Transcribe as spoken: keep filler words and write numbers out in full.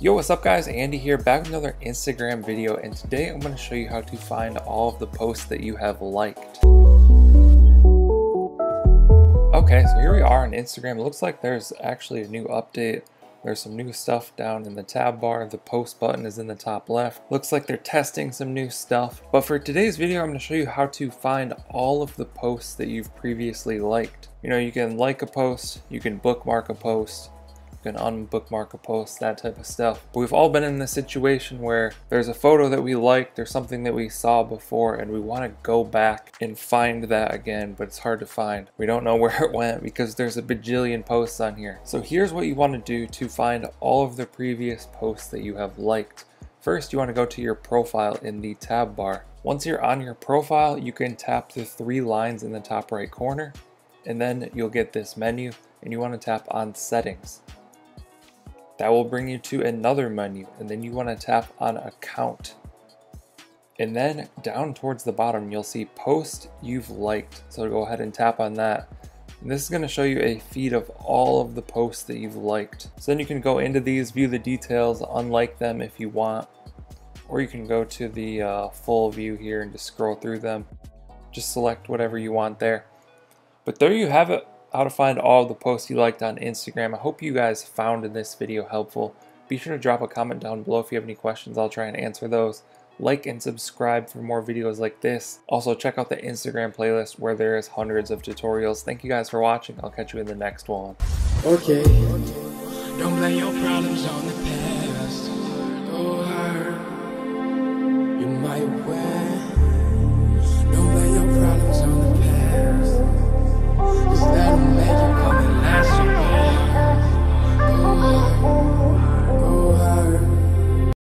Yo, what's up guys, Andy here, back with another Instagram video, and today I'm going to show you how to find all of the posts that you have liked. Okay, so here we are on Instagram. It looks like there's actually a new update. There's some new stuff down in the tab bar. The post button is in the top left. Looks like they're testing some new stuff. But for today's video, I'm going to show you how to find all of the posts that you've previously liked. You know, you can like a post, you can bookmark a post, can unbookmark a post, that type of stuff. But we've all been in this situation where there's a photo that we liked, there's something that we saw before, and we want to go back and find that again, but it's hard to find. We don't know where it went because there's a bajillion posts on here. So here's what you want to do to find all of the previous posts that you have liked. First, you want to go to your profile in the tab bar. Once you're on your profile, you can tap the three lines in the top right corner, and then you'll get this menu, and you want to tap on settings. That will bring you to another menu, and then you want to tap on account. And then down towards the bottom, you'll see post you've liked. So go ahead and tap on that. And this is going to show you a feed of all of the posts that you've liked. So then you can go into these, view the details, unlike them if you want, or you can go to the uh, full view here and just scroll through them. Just select whatever you want there. But there you have it. How to find all the posts you liked on Instagram. I hope you guys found this video helpful. Be sure to drop a comment down below if you have any questions. I'll try and answer those. Like and subscribe for more videos like this. Also, check out the Instagram playlist where there is hundreds of tutorials. Thank you guys for watching. I'll catch you in the next one. Okay. Don't blame your problems on the past.